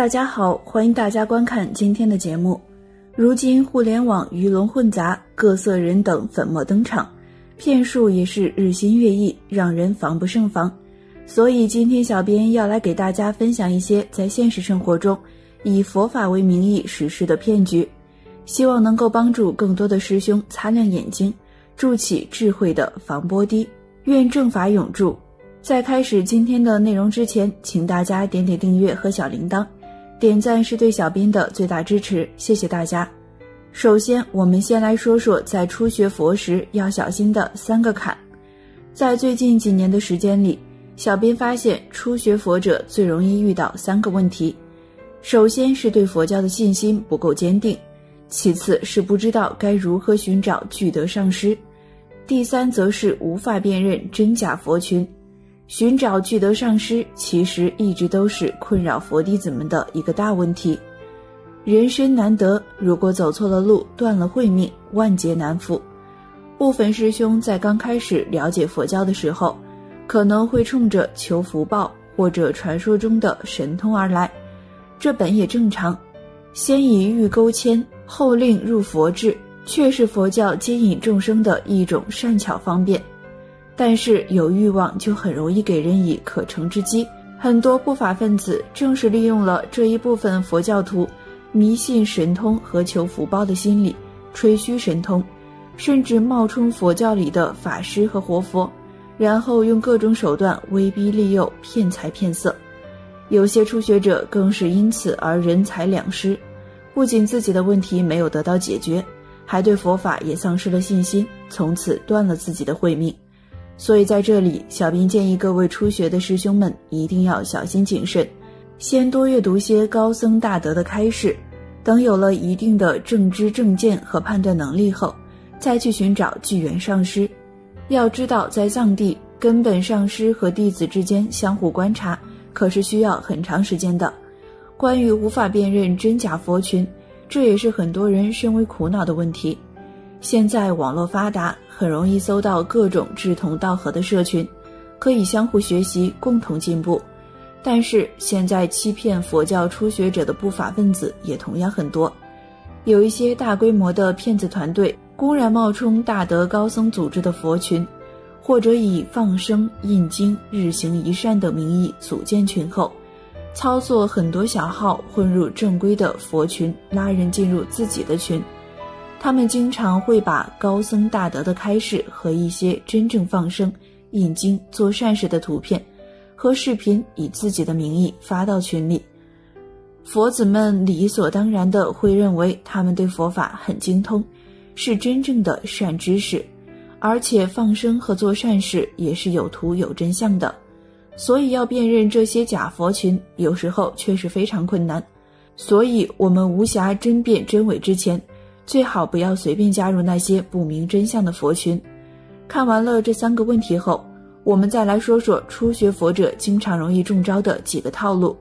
大家好，欢迎大家观看今天的节目。如今互联网鱼龙混杂，各色人等粉墨登场，骗术也是日新月异，让人防不胜防。所以今天小编要来给大家分享一些在现实生活中以佛法为名义实施的骗局，希望能够帮助更多的师兄擦亮眼睛，筑起智慧的防波堤。愿正法永驻。在开始今天的内容之前，请大家点点订阅和小铃铛，点赞是对小编的最大支持，谢谢大家。首先，我们先来说说在初学佛时要小心的三个坎。在最近几年的时间里，小编发现初学佛者最容易遇到三个问题。首先是对佛教的信心不够坚定，其次是不知道该如何寻找具德上师，第三则是无法辨认真假佛群。寻找具德上师其实一直都是困扰佛弟子们的一个大问题。人生难得，如果走错了路，断了慧命，万劫难复。部分师兄在刚开始了解佛教的时候，可能会冲着求福报或者传说中的神通而来，这本也正常。先以欲勾牵，后令入佛智，却是佛教接引众生的一种善巧方便，但是有欲望就很容易给人以可乘之机。很多不法分子正是利用了这一部分佛教徒迷信神通和求福报的心理，吹嘘神通，甚至冒充佛教里的法师和活佛，然后用各种手段威逼利诱，骗财骗色。有些初学者更是因此而人财两失，不仅自己的问题没有得到解决，还对佛法也丧失了信心，从此断了自己的慧命。所以在这里，小编建议各位初学的师兄们一定要小心谨慎，先多阅读些高僧大德的开示，等有了一定的正知正见和判断能力后，再去寻找具缘上师。要知道，在藏地，根本上师和弟子之间相互观察可是需要很长时间的。关于无法辨认真假佛群，这也是很多人深为苦恼的问题。现在网络发达，很容易搜到各种志同道合的社群，可以相互学习，共同进步。但是现在欺骗佛教初学者的不法分子也同样很多，有一些大规模的骗子团队公然冒充大德高僧组织的佛群，或者以放生、印经、日行一善等名义组建群后，操作很多小号混入正规的佛群，拉人进入自己的群。他们经常会把高僧大德的开示和一些真正放生、印经、做善事的图片和视频以自己的名义发到群里，佛子们理所当然的会认为他们对佛法很精通，是真正的善知识，而且放生和做善事也是有图有真相的。所以要辨认这些假佛群，有时候确实非常困难。所以我们无暇甄辨真伪之前，最好不要随便加入那些不明真相的佛群。看完了这三个问题后，我们再来说说初学佛者经常容易中招的几个套路。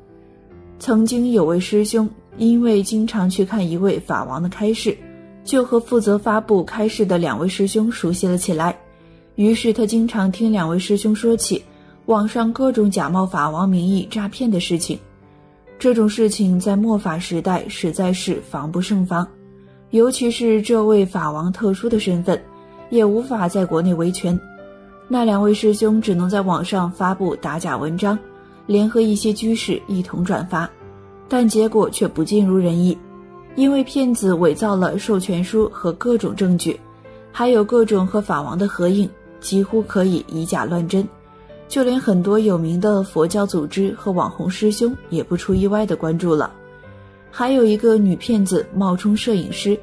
曾经有位师兄因为经常去看一位法王的开示，就和负责发布开示的两位师兄熟悉了起来。于是他经常听两位师兄说起网上各种假冒法王名义诈骗的事情，这种事情在末法时代实在是防不胜防，尤其是这位法王特殊的身份，也无法在国内维权。那两位师兄只能在网上发布打假文章，联合一些居士一同转发，但结果却不尽如人意，因为骗子伪造了授权书和各种证据，还有各种和法王的合影，几乎可以以假乱真。就连很多有名的佛教组织和网红师兄也不出意外的关注了。还有一个女骗子冒充摄影师，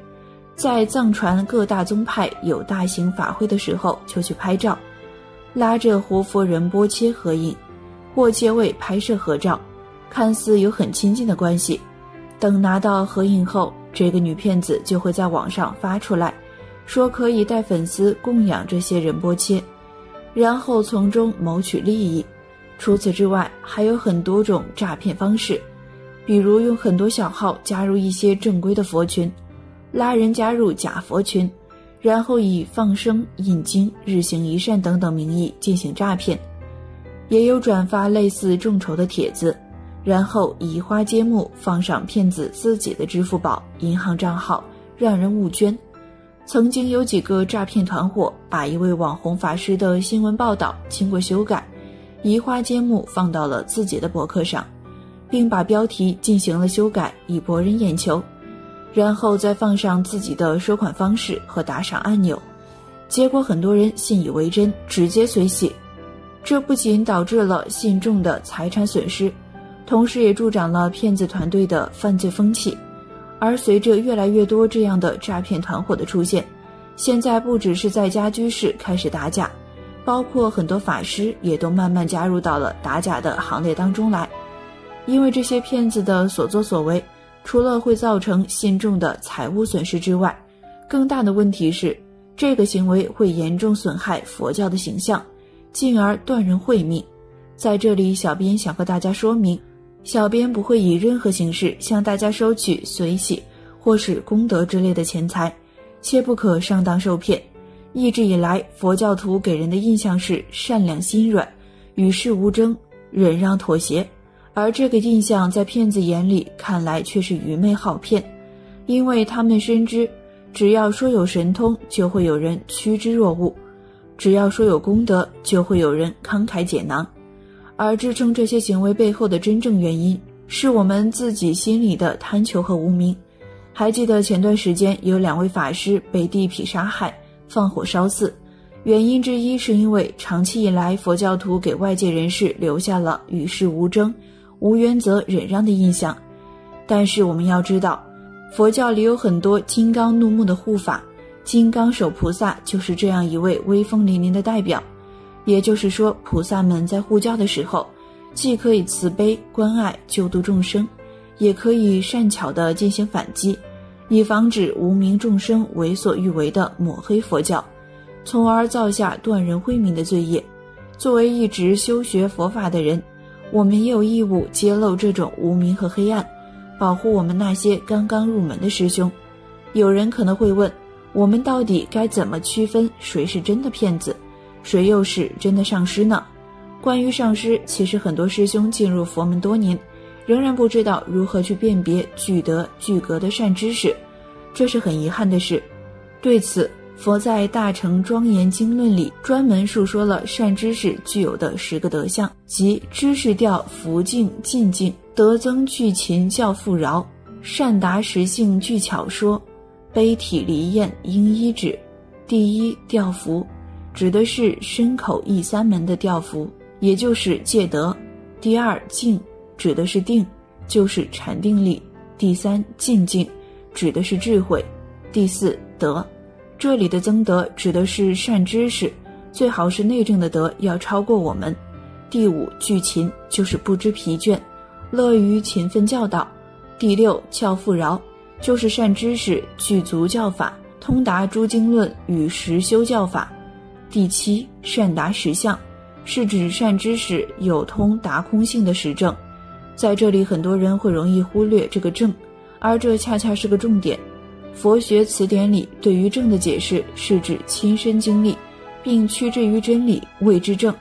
在藏传各大宗派有大型法会的时候就去拍照，拉着活佛仁波切合影，或切位拍摄合照，看似有很亲近的关系。等拿到合影后，这个女骗子就会在网上发出来，说可以带粉丝供养这些仁波切，然后从中谋取利益。除此之外，还有很多种诈骗方式，比如用很多小号加入一些正规的佛群，拉人加入假佛群，然后以放生、印经、日行一善等等名义进行诈骗。也有转发类似众筹的帖子，然后移花接木放上骗子自己的支付宝、银行账号，让人误捐。曾经有几个诈骗团伙把一位网红法师的新闻报道经过修改，移花接木放到了自己的博客上，并把标题进行了修改以博人眼球，然后再放上自己的收款方式和打赏按钮。结果很多人信以为真，直接随喜。这不仅导致了信众的财产损失，同时也助长了骗子团队的犯罪风气。而随着越来越多这样的诈骗团伙的出现，现在不只是在家居士开始打假，包括很多法师也都慢慢加入到了打假的行列当中来。因为这些骗子的所作所为，除了会造成信众的财务损失之外，更大的问题是这个行为会严重损害佛教的形象，进而断人慧命。在这里，小编想和大家说明，小编不会以任何形式向大家收取随喜或是功德之类的钱财，切不可上当受骗。一直以来，佛教徒给人的印象是善良心软、与世无争、忍让妥协，而这个印象在骗子眼里看来却是愚昧好骗，因为他们深知只要说有神通，就会有人趋之若鹜；只要说有功德，就会有人慷慨解囊。而支撑这些行为背后的真正原因，是我们自己心里的贪求和无明。还记得前段时间有2位法师被地痞杀害，放火烧寺，原因之一是因为长期以来佛教徒给外界人士留下了与世无争、无原则忍让的印象。但是我们要知道，佛教里有很多金刚怒目的护法，金刚手菩萨就是这样一位威风凛凛的代表。也就是说，菩萨们在护教的时候，既可以慈悲关爱救度众生，也可以善巧地进行反击，以防止无明众生为所欲为地抹黑佛教，从而造下断人慧命的罪业。作为一直修学佛法的人，我们也有义务揭露这种无明和黑暗，保护我们那些刚刚入门的师兄。有人可能会问，我们到底该怎么区分谁是真的骗子，谁又是真的上师呢？关于上师，其实很多师兄进入佛门多年，仍然不知道如何去辨别具德具格的善知识，这是很遗憾的事。对此，佛在《大乘庄严经论》里专门述说了善知识具有的10个德相，即知识调、福敬、进敬、德增具勤、教富饶、善达实性、具巧说、悲体离厌、应依止。第一调服，指的是身口意三门的调服，也就是戒德。第二静，指的是定，就是禅定力。第三进静，指的是智慧。第四德，这里的增德指的是善知识，最好是内证的德要超过我们。第五具勤，就是不知疲倦，乐于勤奋教导。第六教富饶，就是善知识具足教法，通达诸经论与实修教法。第七善达实相，是指善知识有通达空性的实证。在这里，很多人会容易忽略这个证，而这恰恰是个重点。佛学词典里对于证的解释是指亲身经历，并趋之于真理，谓之证。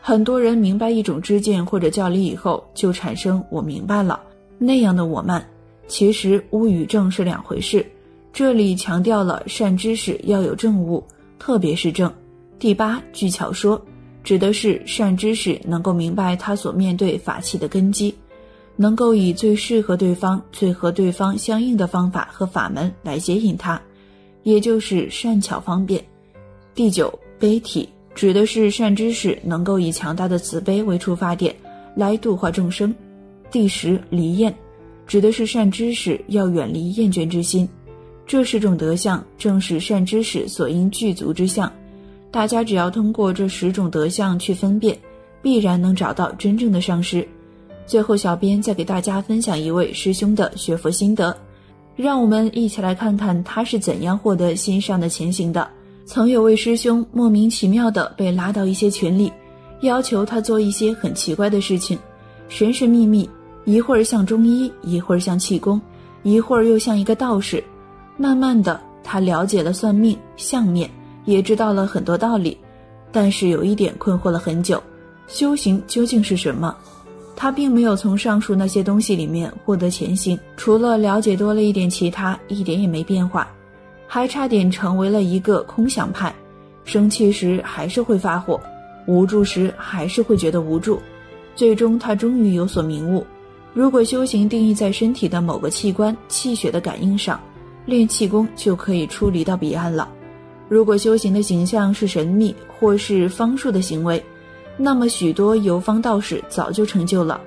很多人明白一种知见或者教理以后，就产生我明白了那样的我慢。其实悟与证是两回事，这里强调了善知识要有证悟，特别是证。第八具巧说，指的是善知识能够明白他所面对法器的根基，能够以最和对方相应的方法和法门来接引他，也就是善巧方便。第九悲体，指的是善知识能够以强大的慈悲为出发点来度化众生。第十离厌，指的是善知识要远离厌倦之心。这10种德相正是善知识所应具足之相，大家只要通过这10种德相去分辨，必然能找到真正的上师。最后，小编再给大家分享一位师兄的学佛心得，让我们一起来看看他是怎样获得心上的前行的。曾有位师兄莫名其妙地被拉到一些群里，要求他做一些很奇怪的事情，神神秘秘，一会儿像中医，一会儿像气功，一会儿又像一个道士。慢慢的，他了解了算命、相面，也知道了很多道理，但是有一点困惑了很久，修行究竟是什么？他并没有从上述那些东西里面获得前行，除了了解多了一点，其他一点也没变化，还差点成为了一个空想派。生气时还是会发火，无助时还是会觉得无助。最终他终于有所明悟，如果修行定义在身体的某个器官气血的感应上，练气功就可以出离到彼岸了。如果修行的形象是神秘或是方术的行为，那么许多游方道士早就成就了。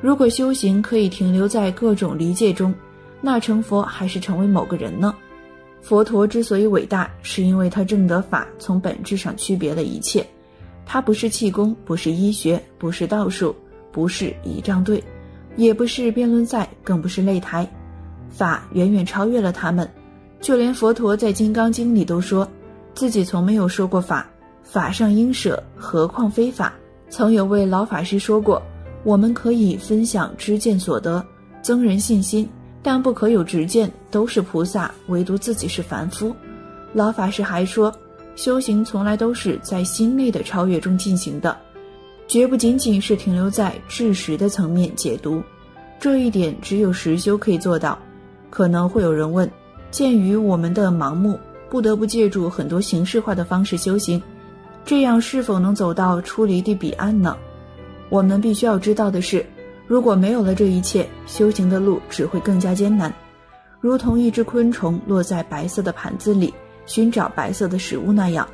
如果修行可以停留在各种离界中，那成佛还是成为某个人呢？佛陀之所以伟大，是因为他证得法从本质上区别了一切。他不是气功，不是医学，不是道术，不是仪仗队，也不是辩论赛，更不是擂台。法远远超越了他们，就连佛陀在《金刚经》里都说自己从没有说过法，法上应舍，何况非法。曾有位老法师说过，我们可以分享知见所得，增人信心，但不可有执见，都是菩萨，唯独自己是凡夫。老法师还说，修行从来都是在心内的超越中进行的，绝不仅仅是停留在知识的层面解读。这一点只有实修可以做到。可能会有人问，鉴于我们的盲目，不得不借助很多形式化的方式修行，这样是否能走到出离地彼岸呢？我们必须要知道的是，如果没有了这一切，修行的路只会更加艰难。如同一只昆虫落在白色的盘子里，寻找白色的食物那样。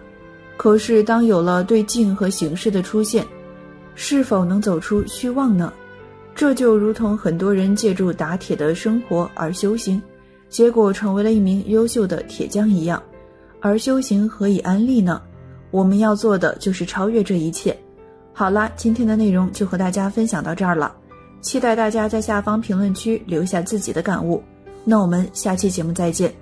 可是当有了对境和形式的出现，是否能走出虚妄呢？这就如同很多人借助打铁的生活而修行，结果成为了一名优秀的铁匠一样。而修行何以安立呢？我们要做的就是超越这一切。好啦，今天的内容就和大家分享到这儿了，期待大家在下方评论区留下自己的感悟。那我们下期节目再见。